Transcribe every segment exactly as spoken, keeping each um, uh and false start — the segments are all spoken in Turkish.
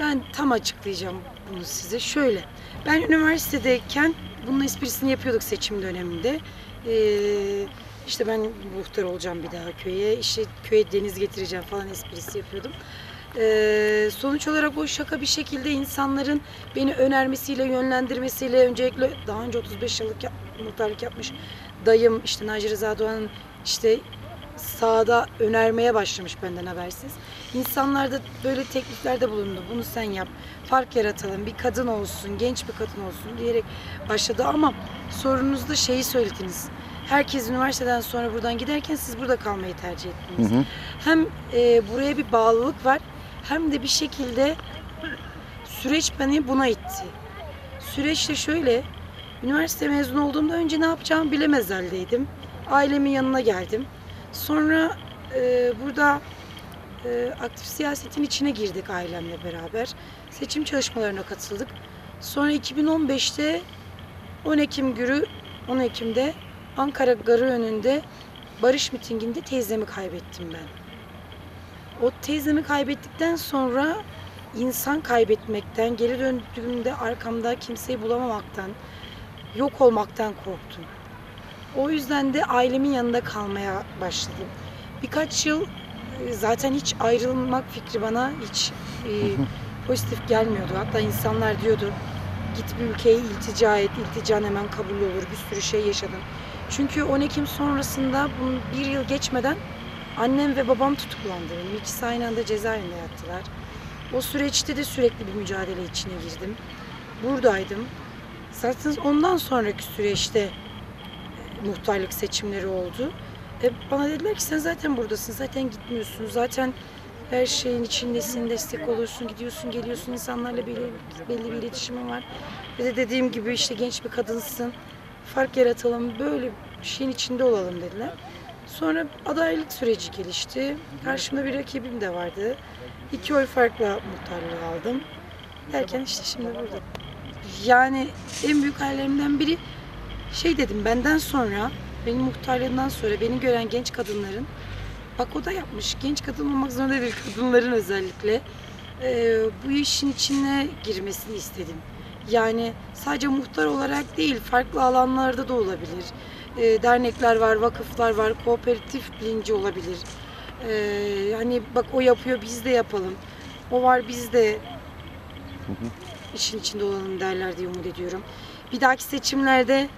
Ben tam açıklayacağım bunu size. Şöyle, ben üniversitedeyken bunun esprisini yapıyorduk seçim döneminde. Ee, işte ben muhtar olacağım bir daha köye, işte köye deniz getireceğim falan esprisi yapıyordum. Ee, sonuç olarak o şaka bir şekilde insanların beni önermesiyle, yönlendirmesiyle, öncelikle daha önce otuz beş yıllık yap, muhtarlık yapmış dayım, işte Naci Rıza Doğan'ın işte sahada önermeye başlamış benden habersiz. İnsanlar da böyle tekliflerde bulundu. Bunu sen yap, fark yaratalım, bir kadın olsun, genç bir kadın olsun diyerek başladı. Ama sorunuzda şeyi söylediniz. Herkes üniversiteden sonra buradan giderken siz burada kalmayı tercih ettiniz. Hı hı. Hem e, buraya bir bağlılık var, hem de bir şekilde süreç beni buna itti. Süreçte şöyle, üniversite mezun olduğumda önce ne yapacağımı bilemez haldeydim. Ailemin yanına geldim. Sonra e, burada e, aktif siyasetin içine girdik ailemle beraber. Seçim çalışmalarına katıldık. Sonra iki bin on beşte on Ekim günü on Ekim'de Ankara Garı önünde barış mitinginde teyzemi kaybettim ben. O teyzemi kaybettikten sonra insan kaybetmekten, geri döndüğümde arkamda kimseyi bulamamaktan, yok olmaktan korktum. O yüzden de ailemin yanında kalmaya başladım. Birkaç yıl zaten hiç ayrılmak fikri bana hiç e, pozitif gelmiyordu. Hatta insanlar diyordu, git bir ülkeye iltica et, iltican hemen kabul olur, bir sürü şey yaşadım. Çünkü on Ekim sonrasında bir yıl geçmeden annem ve babam tutuklandı. İkisi aynı anda cezaevinde yattılar. O süreçte de sürekli bir mücadele içine girdim. Buradaydım. Zaten ondan sonraki süreçte muhtarlık seçimleri oldu. E bana dediler ki sen zaten buradasın, zaten gitmiyorsun, zaten her şeyin içindesin, destek oluyorsun, gidiyorsun, geliyorsun, insanlarla belli, belli bir iletişimin var. Ve de dediğim gibi işte genç bir kadınsın, fark yaratalım, böyle bir şeyin içinde olalım dediler. Sonra adaylık süreci gelişti. Karşımda bir rakibim de vardı. İki oy farkla muhtarlığı aldım. Derken işte şimdi burada. Yani en büyük hayallerimden biri şey dedim, benden sonra, benim muhtarlığından sonra beni gören genç kadınların, bak o da yapmış, genç kadın olmak zorunda değil, kadınların özellikle e, bu işin içine girmesini istedim. Yani sadece muhtar olarak değil, farklı alanlarda da olabilir. E, dernekler var, vakıflar var, kooperatif bilinci olabilir. E, yani bak o yapıyor, biz de yapalım. O var, biz de işin içinde olalım derler diye umut ediyorum. Bir dahaki seçimlerde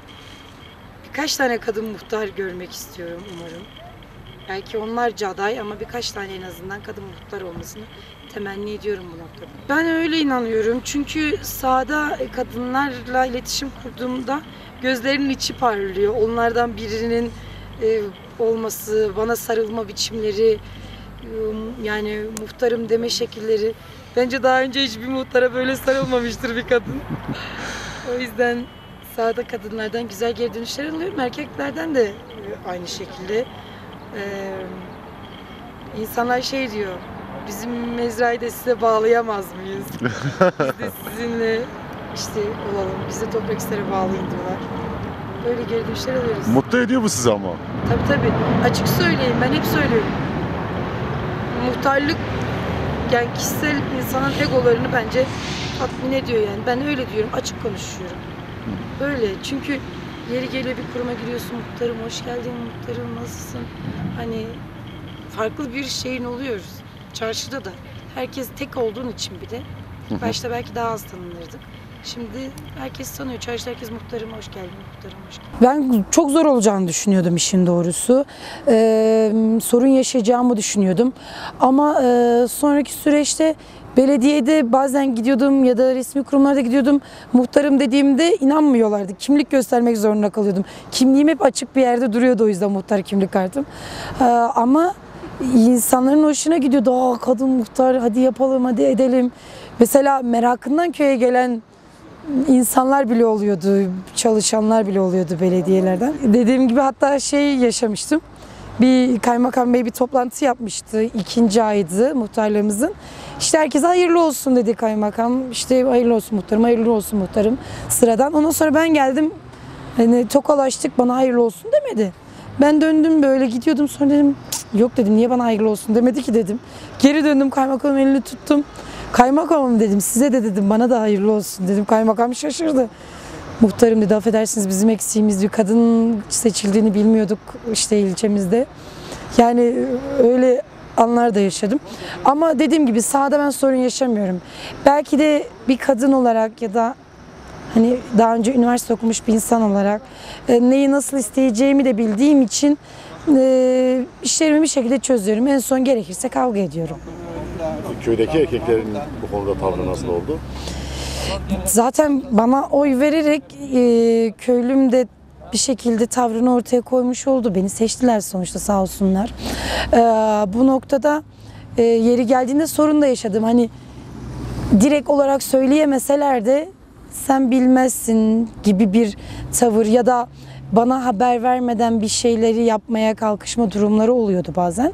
birkaç tane kadın muhtar görmek istiyorum umarım. Belki onlarca aday ama birkaç tane en azından kadın muhtar olmasını temenni ediyorum bu noktada. Ben öyle inanıyorum çünkü sahada kadınlarla iletişim kurduğumda gözlerinin içi parlıyor. Onlardan birinin olması, bana sarılma biçimleri, yani muhtarım deme şekilleri. Bence daha önce hiçbir muhtara böyle sarılmamıştır bir kadın. O yüzden sahada kadınlardan güzel geri dönüşler alıyorum. Erkeklerden de aynı şekilde. Ee, insanlar şey diyor, bizim mezrayı da size bağlayamaz mıyız? Biz de sizinle işte olalım, biz de Toprakhisar'a bağlayın diyorlar. Böyle geri dönüşler alıyoruz. Mutlu ediyor mu sizi ama? Tabii tabii. Açık söyleyeyim, ben hep söylüyorum. Muhtarlık, yani kişisel insanın egolarını bence tatmin ediyor yani. Ben öyle diyorum, açık konuşuyorum. Böyle çünkü yeri geliyor bir kuruma giriyorsun, muhtarım hoş geldin, muhtarım nasılsın? Hani farklı bir şeyin oluyoruz. Çarşıda da herkes tek olduğun için bir de. Başta belki daha az tanınırdık. Şimdi herkes tanıyor. Çarşıda herkes muhtarım hoş geldin, muhtarım hoş geldin. Ben çok zor olacağını düşünüyordum işin doğrusu. Ee, sorun yaşayacağımı düşünüyordum. Ama e, sonraki süreçte belediyede bazen gidiyordum ya da resmi kurumlarda gidiyordum. Muhtarım dediğimde inanmıyorlardı. Kimlik göstermek zorunda kalıyordum. Kimliğim hep açık bir yerde duruyordu, o yüzden muhtar kimlik kartım. Ee, ama insanların hoşuna gidiyordu. Aa, kadın muhtar, hadi yapalım, hadi edelim. Mesela merakından köye gelen insanlar bile oluyordu. Çalışanlar bile oluyordu belediyelerden. Dediğim gibi hatta şey yaşamıştım. Bir kaymakam bey bir toplantı yapmıştı. İkinci aydı muhtarlığımızın. İşte herkese hayırlı olsun dedi kaymakam. İşte hayırlı olsun muhtarım, hayırlı olsun muhtarım sıradan. Ondan sonra ben geldim. Hani tokalaştık, bana hayırlı olsun demedi. Ben döndüm böyle gidiyordum, sonra dedim yok dedim, niye bana hayırlı olsun demedi ki dedim. Geri döndüm, kaymakamın elini tuttum. Kaymakamım dedim, size de dedim, bana da hayırlı olsun dedim. Kaymakam şaşırdı. Muhtarım dedi, affedersiniz bizim eksiğimiz, bir kadın seçildiğini bilmiyorduk işte ilçemizde. Yani öyle anlar da yaşadım. Ama dediğim gibi sahada ben sorun yaşamıyorum. Belki de bir kadın olarak ya da hani daha önce üniversite okumuş bir insan olarak neyi nasıl isteyeceğimi de bildiğim için işlerimi bir şekilde çözüyorum. En son gerekirse kavga ediyorum. Köydeki erkeklerin bu konuda tavrı nasıl oldu? Zaten bana oy vererek e, köylüm de bir şekilde tavrını ortaya koymuş oldu. Beni seçtiler sonuçta, sağ olsunlar. E, bu noktada e, yeri geldiğinde sorun da yaşadım. Hani direkt olarak söyleyemeseler de sen bilmezsin gibi bir tavır ya da bana haber vermeden bir şeyleri yapmaya kalkışma durumları oluyordu bazen.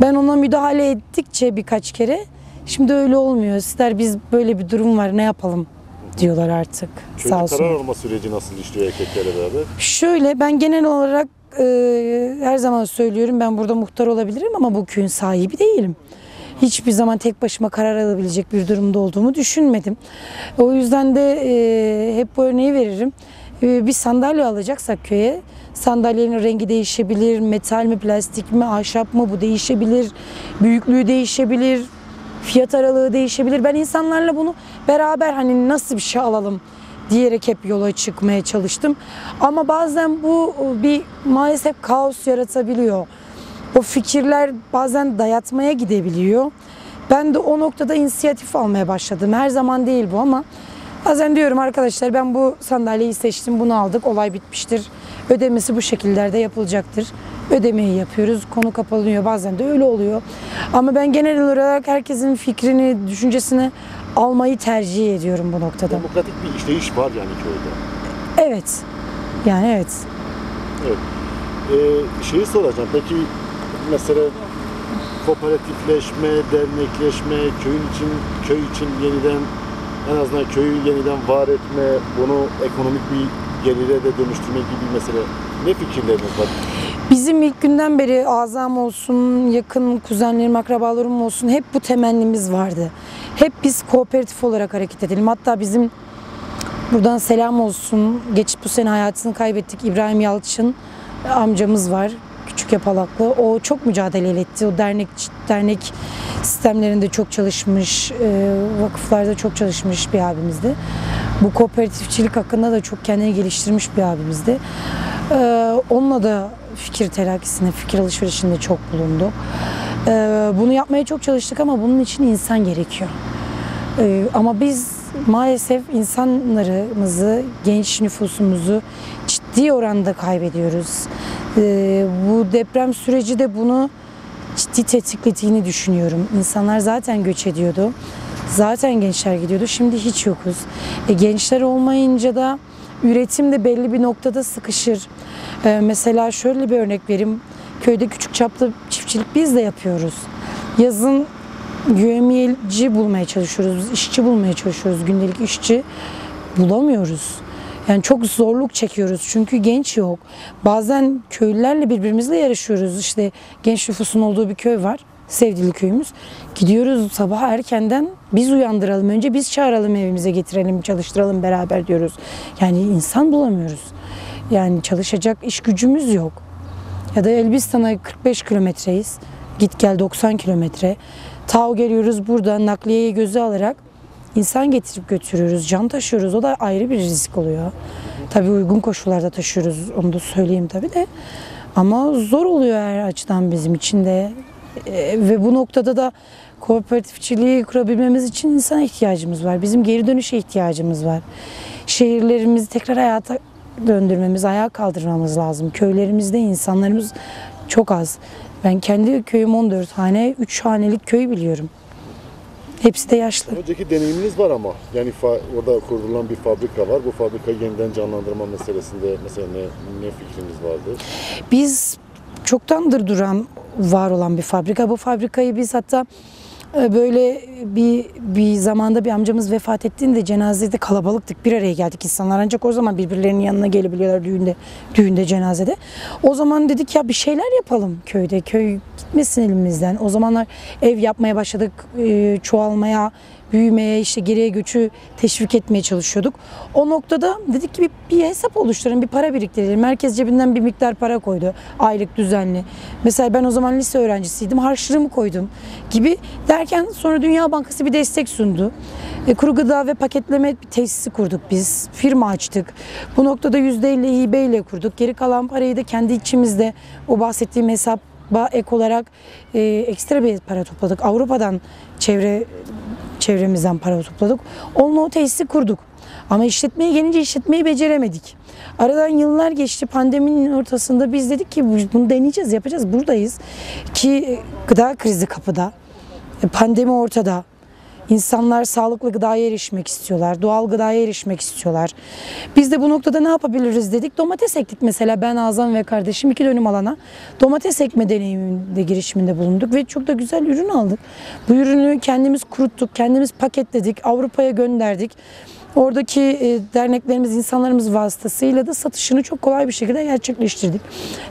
Ben ona müdahale ettikçe birkaç kere, şimdi öyle olmuyor. İster biz böyle bir durum var, ne yapalım diyorlar artık. Sağ olsun. Karar alma süreci nasıl işliyor erkeklerle beraber? Şöyle, ben genel olarak e, her zaman söylüyorum, ben burada muhtar olabilirim ama bu köyün sahibi değilim. Hiçbir zaman tek başıma karar alabilecek bir durumda olduğumu düşünmedim. O yüzden de e, hep bu örneği veririm. Bir sandalye alacaksak köye, sandalyenin rengi değişebilir, metal mi, plastik mi, ahşap mı, bu değişebilir, büyüklüğü değişebilir, fiyat aralığı değişebilir. Ben insanlarla bunu beraber hani nasıl bir şey alalım diyerek hep yola çıkmaya çalıştım. Ama bazen bu bir maalesef kaos yaratabiliyor. O fikirler bazen dayatmaya gidebiliyor. Ben de o noktada inisiyatif almaya başladım. Her zaman değil bu ama bazen diyorum arkadaşlar ben bu sandalyeyi seçtim, bunu aldık, olay bitmiştir. Ödemesi bu şekillerde yapılacaktır. Ödemeyi yapıyoruz, konu kapanıyor, bazen de öyle oluyor. Ama ben genel olarak herkesin fikrini, düşüncesini almayı tercih ediyorum bu noktada. Demokratik bir işleyiş var yani köyde. Evet, yani evet. Evet, ee, şeyi soracağım peki mesela kooperatifleşme, dernekleşme, köyün için, köy için yeniden... En azından köyü yeniden var etme, bunu ekonomik bir gelire de dönüştürme gibi mesele. Ne fikirleriniz var? Bizim ilk günden beri azam olsun, yakın kuzenlerim, akrabalarım olsun hep bu temennimiz vardı. Hep biz kooperatif olarak hareket edelim. Hatta bizim buradan selam olsun, geçip bu sene hayatını kaybettik İbrahim Yalçın amcamız var. Küçük yapalaklı. O çok mücadele etti. O dernek dernek sistemlerinde çok çalışmış, vakıflarda çok çalışmış bir abimizdi. Bu kooperatifçilik hakkında da çok kendini geliştirmiş bir abimizdi. Onunla da fikir telakisinde, fikir alışverişinde çok bulundu. Bunu yapmaya çok çalıştık ama bunun için insan gerekiyor. Ama biz maalesef insanlarımızı, genç nüfusumuzu ciddi oranda kaybediyoruz. Ee, bu deprem süreci de bunu ciddi tetiklediğini düşünüyorum. İnsanlar zaten göç ediyordu. Zaten gençler gidiyordu. Şimdi hiç yokuz. E, gençler olmayınca da üretim de belli bir noktada sıkışır. Ee, mesela şöyle bir örnek vereyim. Köyde küçük çaplı çiftçilik biz de yapıyoruz. Yazın yövmiyeci bulmaya çalışıyoruz. İşçi bulmaya çalışıyoruz. Gündelik işçi bulamıyoruz. Yani çok zorluk çekiyoruz çünkü genç yok. Bazen köylülerle birbirimizle yarışıyoruz. İşte genç nüfusun olduğu bir köy var. Sevdili köyümüz. Gidiyoruz sabah erkenden, biz uyandıralım. Önce biz çağıralım, evimize getirelim, çalıştıralım beraber diyoruz. Yani insan bulamıyoruz. Yani çalışacak iş gücümüz yok. Ya da Elbistan'a kırk beş kilometreyiz. Git gel doksan kilometre. Tao geliyoruz buradan nakliyeyi göze alarak. İnsan getirip götürüyoruz, can taşıyoruz. O da ayrı bir risk oluyor. Tabii uygun koşullarda taşıyoruz, onu da söyleyeyim tabii de. Ama zor oluyor her açıdan bizim için de. E, ve bu noktada da kooperatifçiliği kurabilmemiz için insana ihtiyacımız var. Bizim geri dönüşe ihtiyacımız var. Şehirlerimizi tekrar hayata döndürmemiz, ayağa kaldırmamız lazım. Köylerimizde insanlarımız çok az. Ben kendi köyüm on dört hane, üç hanelik köy biliyorum. Hepsi de yaşlı. Önceki deneyiminiz var ama yani orada kurulan bir fabrika var. Bu fabrikayı yeniden canlandırma meselesinde mesela ne, ne fikriniz vardı? Biz çoktandır duran, var olan bir fabrika. Bu fabrikayı biz hatta böyle bir, bir zamanda bir amcamız vefat ettiğinde cenazede kalabalıktık. Bir araya geldik insanlar. Ancak o zaman birbirlerinin yanına gelebiliyorlar düğünde, düğünde, cenazede. O zaman dedik ya bir şeyler yapalım köyde. Köy gitmesin elimizden. O zamanlar ev yapmaya başladık. Çoğalmaya, büyümeye, işte geriye göçü teşvik etmeye çalışıyorduk. O noktada dedik ki bir, bir hesap oluşturalım, bir para biriktirelim. Merkez cebinden bir miktar para koydu aylık düzenli. Mesela ben o zaman lise öğrencisiydim, harçlığımı koydum gibi derken sonra Dünya Bankası bir destek sundu. E, kuru gıda ve paketleme bir tesisi kurduk biz, firma açtık. Bu noktada yüzde elli hibeyle kurduk. Geri kalan parayı da kendi içimizde o bahsettiğim hesap ek olarak e, ekstra bir para topladık. Avrupa'dan çevre çevremizden para topladık. Onunla o tesisi kurduk. Ama işletmeye gelince işletmeyi beceremedik. Aradan yıllar geçti. Pandeminin ortasında biz dedik ki bunu deneyeceğiz, yapacağız. Buradayız ki gıda krizi kapıda. Pandemi ortada. İnsanlar sağlıklı gıdaya erişmek istiyorlar, doğal gıdaya erişmek istiyorlar. Biz de bu noktada ne yapabiliriz dedik. Domates ektik mesela, ben Azam ve kardeşim iki dönüm alana domates ekme deneyiminde, girişiminde bulunduk ve çok da güzel ürün aldık. Bu ürünü kendimiz kuruttuk, kendimiz paketledik, Avrupa'ya gönderdik. Oradaki derneklerimiz, insanlarımız vasıtasıyla da satışını çok kolay bir şekilde gerçekleştirdik.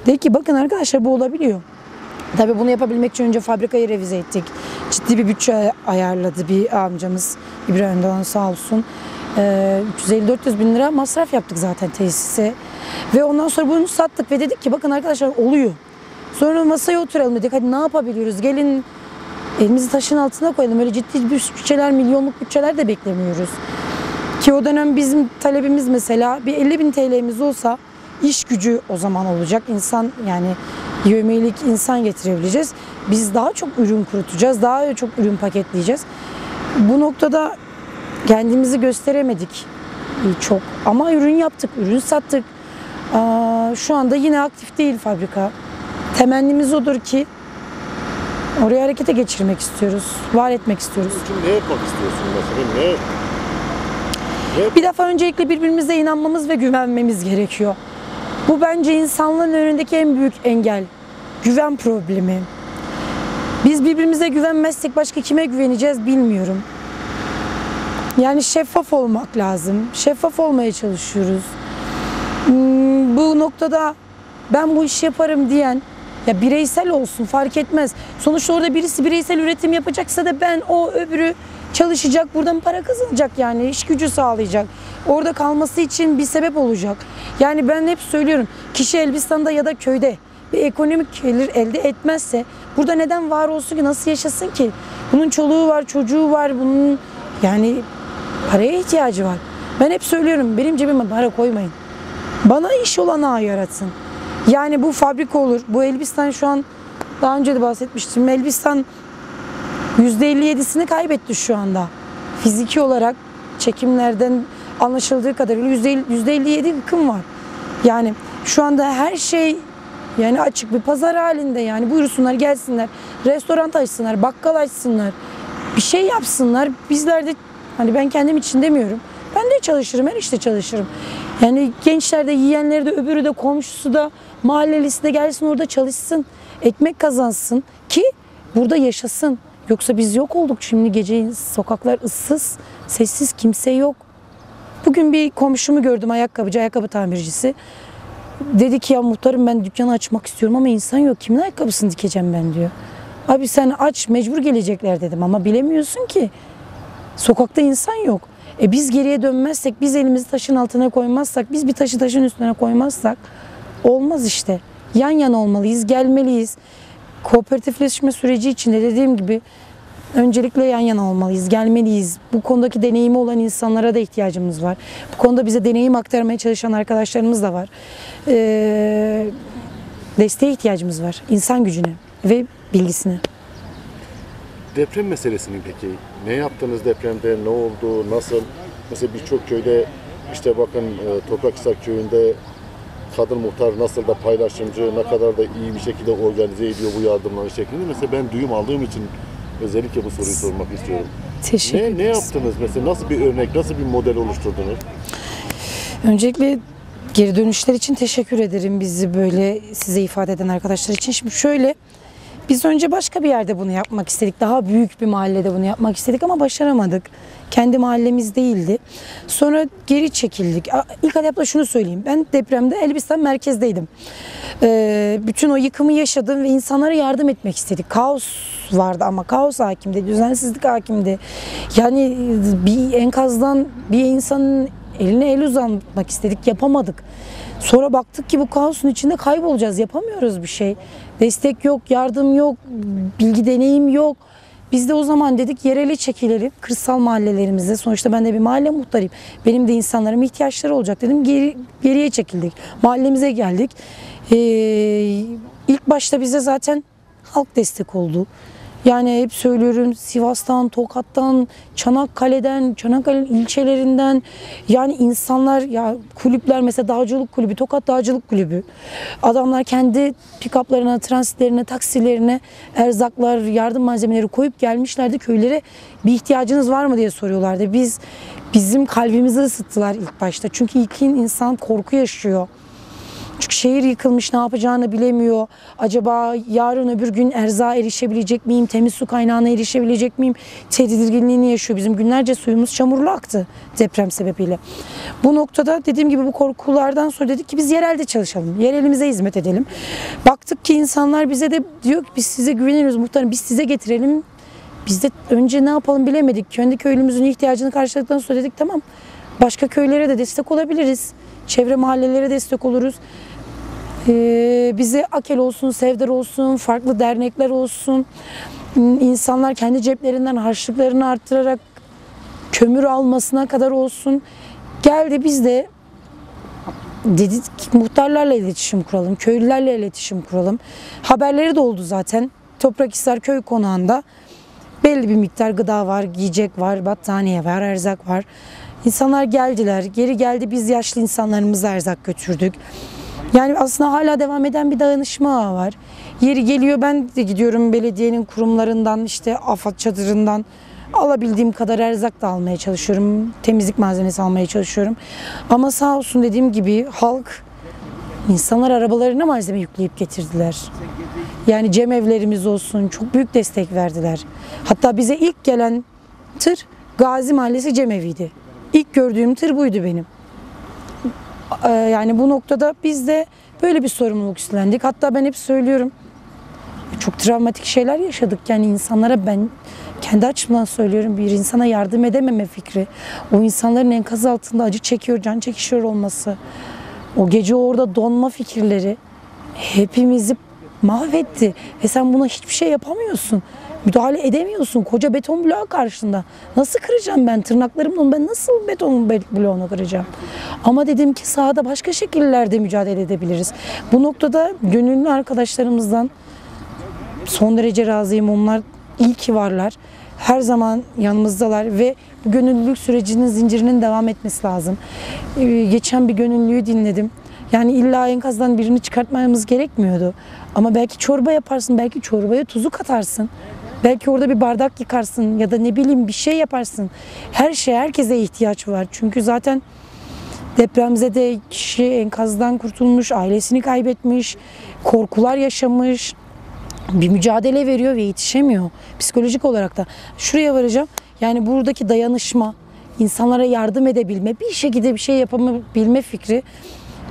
Dedik ki bakın arkadaşlar bu olabiliyor. Tabii bunu yapabilmek için önce fabrikayı revize ettik. Ciddi bir bütçe ayarladı bir amcamız, İbrahim Doğan sağ olsun. üç yüz elli dört yüz bin lira masraf yaptık zaten tesise. Ve ondan sonra bunu sattık ve dedik ki bakın arkadaşlar oluyor. Sonra masaya oturalım dedik, hadi ne yapabiliyoruz, gelin elimizi taşın altına koyalım. Öyle ciddi bütçeler, milyonluk bütçeler de beklemiyoruz. Ki o dönem bizim talebimiz mesela bir elli bin T L'miz olsa iş gücü o zaman olacak. İnsan yani... Yövmelik insan getirebileceğiz. Biz daha çok ürün kurutacağız, daha çok ürün paketleyeceğiz. Bu noktada kendimizi gösteremedik çok. Ama ürün yaptık, ürün sattık. Şu anda yine aktif değil fabrika. Temennimiz odur ki oraya harekete geçirmek istiyoruz, var etmek istiyoruz. Şimdi ne yapmak istiyorsun mesela? Ne? Ne? Bir defa öncelikle birbirimize inanmamız ve güvenmemiz gerekiyor. Bu bence insanlığın önündeki en büyük engel, güven problemi. Biz birbirimize güvenmezsek başka kime güveneceğiz bilmiyorum. Yani şeffaf olmak lazım, şeffaf olmaya çalışıyoruz. Bu noktada ben bu işi yaparım diyen, ya bireysel olsun fark etmez. Sonuçta orada birisi bireysel üretim yapacaksa da ben, o öbürü çalışacak, buradan para kazanacak yani, iş gücü sağlayacak. Orada kalması için bir sebep olacak. Yani ben hep söylüyorum, kişi Elbistan'da ya da köyde bir ekonomik gelir elde etmezse burada neden var olsun ki, nasıl yaşasın ki? Bunun çoluğu var, çocuğu var, bunun yani paraya ihtiyacı var. Ben hep söylüyorum, benim cebime para koymayın. Bana iş olanağı yaratsın. Yani bu fabrika olur, bu Elbistan şu an, daha önce de bahsetmiştim, Elbistan yüzde elli yedisini kaybetti şu anda. Fiziki olarak çekimlerden anlaşıldığı kadarıyla yüzde elli yedi yıkım var. Yani şu anda her şey yani açık bir pazar halinde, yani buyursunlar gelsinler, restoran açsınlar, bakkal açsınlar, bir şey yapsınlar. Bizler de hani, ben kendim için demiyorum, ben de çalışırım, her işte çalışırım. Yani gençler de, yiyenleri de, öbürü de, komşusu da, mahallelisi de gelsin orada çalışsın, ekmek kazansın ki burada yaşasın. Yoksa biz yok olduk şimdi, gece sokaklar ıssız, sessiz, kimse yok. Bugün bir komşumu gördüm, ayakkabıcı, ayakkabı tamircisi. Dedi ki ya muhtarım ben dükkanı açmak istiyorum ama insan yok, kimin ayakkabısını dikeceğim ben diyor. Abi sen aç, mecbur gelecekler dedim ama bilemiyorsun ki. Sokakta insan yok. E biz geriye dönmezsek, biz elimizi taşın altına koymazsak, biz bir taşı taşın üstüne koymazsak olmaz işte. Yan yana olmalıyız, gelmeliyiz. Kooperatifleşme süreci içinde dediğim gibi öncelikle yan yana olmalıyız, gelmeliyiz. Bu konudaki deneyimi olan insanlara da ihtiyacımız var. Bu konuda bize deneyim aktarmaya çalışan arkadaşlarımız da var. Ee, desteğe ihtiyacımız var, insan gücüne ve bilgisine. Deprem meselesini peki, ne yaptınız depremde, ne oldu, nasıl? Mesela birçok köyde, işte bakın Toprakhisar köyünde kadın muhtar nasıl da paylaşımcı, ne kadar da iyi bir şekilde organize ediyor bu yardımları şeklinde. Mesela ben duyum aldığım için özellikle bu soruyu sormak istiyorum. Teşekkür ederim. Ne, ne yaptınız mesela? Nasıl bir örnek, nasıl bir model oluşturdunuz? Öncelikle geri dönüşler için teşekkür ederim, bizi böyle size ifade eden arkadaşlar için. Şimdi şöyle, Biz önce başka bir yerde bunu yapmak istedik. Daha büyük bir mahallede bunu yapmak istedik ama başaramadık. Kendi mahallemiz değildi. Sonra geri çekildik. İlk adapta şunu söyleyeyim. Ben depremde Elbistan merkezdeydim. Ee, bütün o yıkımı yaşadım ve insanlara yardım etmek istedik. Kaos vardı ama kaos hakimdi. Düzensizlik hakimdi. Yani bir enkazdan bir insanın eline el uzatmak istedik. Yapamadık. Sonra baktık ki bu kaosun içinde kaybolacağız. Yapamıyoruz bir şey. Destek yok, yardım yok, bilgi deneyim yok. Biz de o zaman dedik yerele çekilelim. Kırsal mahallelerimizde. Sonuçta ben de bir mahalle muhtarıyım. Benim de insanların ihtiyaçları olacak dedim. Geri, geriye çekildik. Mahallemize geldik. Ee, ilk başta bize zaten halk destek oldu. Yani hep söylüyorum Sivas'tan, Tokat'tan, Çanakkale'den, Çanakkale ilçelerinden yani insanlar ya kulüpler mesela dağcılık kulübü, Tokat Dağcılık Kulübü. Adamlar kendi pikaplarına, transitlerine, taksilerine erzaklar, yardım malzemeleri koyup gelmişlerdi köylere. Bir ihtiyacınız var mı diye soruyorlardı. Biz bizim kalbimizi ısıttılar ilk başta. Çünkü ilkin insan korku yaşıyor. Çünkü şehir yıkılmış, ne yapacağını bilemiyor. Acaba yarın öbür gün erzağa erişebilecek miyim? Temiz su kaynağına erişebilecek miyim? Tedirginliğini yaşıyor. Bizim günlerce suyumuz çamurlu aktı deprem sebebiyle. Bu noktada dediğim gibi bu korkulardan sonra dedik ki biz yerelde çalışalım. Yerelimize hizmet edelim. Baktık ki insanlar bize de diyor ki biz size güveniyoruz muhtarım, biz size getirelim. Biz de önce ne yapalım bilemedik. Kendi köylümüzün ihtiyacını karşıladıktan sonra dedik tamam başka köylere de destek olabiliriz. Çevre mahallelere destek oluruz. Ee, bize Akel olsun, Sevdar olsun, farklı dernekler olsun. İnsanlar kendi ceplerinden harçlıklarını arttırarak kömür almasına kadar olsun. Geldi biz de dedik ki muhtarlarla iletişim kuralım, köylülerle iletişim kuralım. Haberleri de oldu zaten. Toprakhisar köy konağında belli bir miktar gıda var, giyecek var, battaniye var, erzak var. İnsanlar geldiler, geri geldi biz yaşlı insanlarımıza erzak götürdük. Yani aslında hala devam eden bir dayanışma var. Yeri geliyor ben de gidiyorum belediyenin kurumlarından, işte AFAD çadırından alabildiğim kadar erzak da almaya çalışıyorum. Temizlik malzemesi almaya çalışıyorum. Ama sağ olsun dediğim gibi halk, insanlar arabalarına malzeme yükleyip getirdiler. Yani cemevlerimiz olsun, çok büyük destek verdiler. Hatta bize ilk gelen tır Gazi Mahallesi cemeviydi. İlk gördüğüm tır buydu benim. Yani bu noktada biz de böyle bir sorumluluk üstlendik. Hatta ben hep söylüyorum, çok travmatik şeyler yaşadık. Yani insanlara ben kendi açımdan söylüyorum, bir insana yardım edememe fikri. O insanların enkaz altında acı çekiyor, can çekişiyor olması. O gece orada donma fikirleri hepimizi mahvetti. Ve sen buna hiçbir şey yapamıyorsun. Müdahale edemiyorsun. Koca beton bloğu karşında. Nasıl kıracağım ben? Tırnaklarımla ben nasıl beton bloğunu kıracağım? Ama dedim ki sahada başka şekillerde mücadele edebiliriz. Bu noktada gönüllü arkadaşlarımızdan son derece razıyım. Onlar iyi ki varlar. Her zaman yanımızdalar ve bu gönüllülük sürecinin zincirinin devam etmesi lazım. Ee, geçen bir gönüllüyü dinledim. Yani illa enkazdan birini çıkartmamız gerekmiyordu. Ama belki çorba yaparsın, belki çorbaya tuzu katarsın. Belki orada bir bardak yıkarsın ya da ne bileyim bir şey yaparsın. Her şeye, herkese ihtiyaç var. Çünkü zaten depremzede kişi enkazdan kurtulmuş, ailesini kaybetmiş, korkular yaşamış. Bir mücadele veriyor ve yetişemiyor. Psikolojik olarak da. Şuraya varacağım. Yani buradaki dayanışma, insanlara yardım edebilme, bir şekilde bir şey yapabilme fikri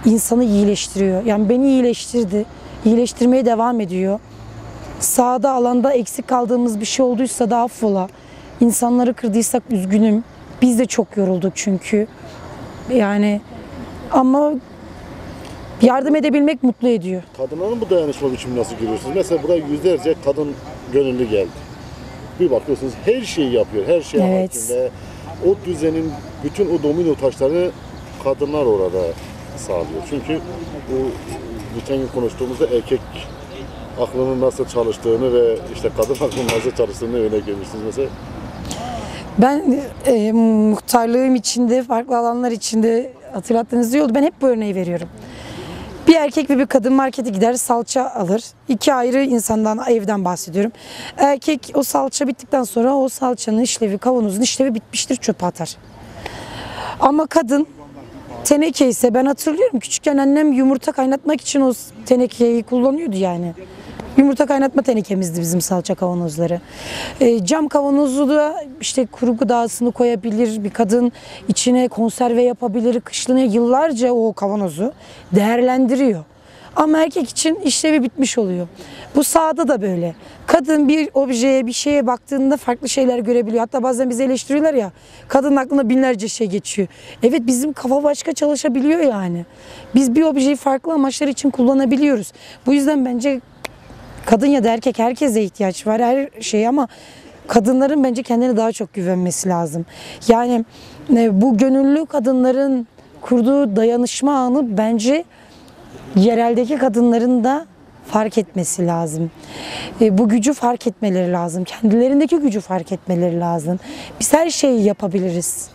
insanı iyileştiriyor. Yani beni iyileştirdi. İyileştirmeye devam ediyor. Sahada, alanda eksik kaldığımız bir şey olduysa da affola. İnsanları kırdıysak üzgünüm. Biz de çok yorulduk çünkü. Yani ama yardım edebilmek mutlu ediyor. Kadınların bu dayanışma biçimini nasıl görüyorsunuz? Mesela buraya yüzlerce kadın gönüllü geldi. Bir bakıyorsunuz her şeyi yapıyor. Her şeye evet. Hakim ve o düzenin bütün o domino taşları kadınlar orada sağlıyor. Çünkü bu geçen gün konuştuğumuzda erkek aklının nasıl çalıştığını ve işte kadın aklının nasıl çalıştığını öne görmüşsünüz mesela. Ben e, muhtarlığım içinde, farklı alanlar içinde hatırlattığınız iyi oldu. Ben hep bu örneği veriyorum. Bir erkek ve bir kadın markete gider, salça alır. İki ayrı insandan, evden bahsediyorum. Erkek o salça bittikten sonra o salçanın işlevi, kavanozun işlevi bitmiştir, çöpe atar. Ama kadın teneke ise ben hatırlıyorum küçükken annem yumurta kaynatmak için o tenekeyi kullanıyordu yani. Yumurta kaynatma tenekemizdi bizim salça kavanozları. E, cam kavanozu da işte kuru gıdasını koyabilir, bir kadın içine konserve yapabilir, kışlığına yıllarca o kavanozu değerlendiriyor. Ama erkek için işlevi bitmiş oluyor. Bu sahada da böyle. Kadın bir objeye, bir şeye baktığında farklı şeyler görebiliyor. Hatta bazen bizi eleştiriyorlar ya, kadının aklına binlerce şey geçiyor. Evet, bizim kafa başka çalışabiliyor yani. Biz bir objeyi farklı amaçlar için kullanabiliyoruz. Bu yüzden bence kadın ya da erkek, herkese ihtiyaç var, her şey, ama kadınların bence kendine daha çok güvenmesi lazım. Yani bu gönüllü kadınların kurduğu dayanışma anı bence yereldeki kadınların da fark etmesi lazım. E, bu gücü fark etmeleri lazım. Kendilerindeki gücü fark etmeleri lazım. Biz her şeyi yapabiliriz.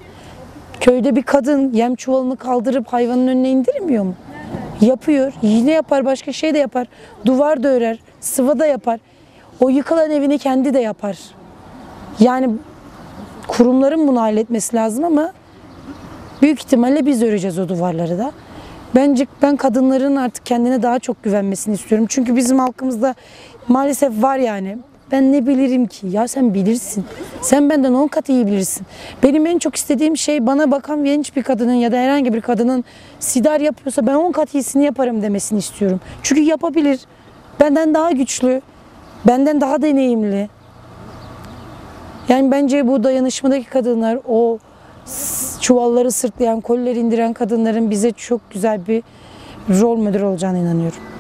Köyde bir kadın yem çuvalını kaldırıp hayvanın önüne indirmiyor mu? Yapıyor. Yine yapar, başka şey de yapar. Duvar da örer, sıva da yapar. O yıkılan evini kendi de yapar. Yani kurumların bunu halletmesi lazım ama büyük ihtimalle biz öreceğiz o duvarları da. Bence ben kadınların artık kendine daha çok güvenmesini istiyorum. Çünkü bizim halkımızda maalesef var yani. Ben ne bilirim ki? Ya sen bilirsin. Sen benden on kat iyi bilirsin. Benim en çok istediğim şey, bana bakan genç bir kadının ya da herhangi bir kadının sidar yapıyorsa ben on kat iyisini yaparım demesini istiyorum. Çünkü yapabilir. Benden daha güçlü. Benden daha deneyimli. Yani bence bu dayanışmadaki kadınlar, o çuvalları sırtlayan, kolileri indiren kadınların bize çok güzel bir rol model olacağına inanıyorum.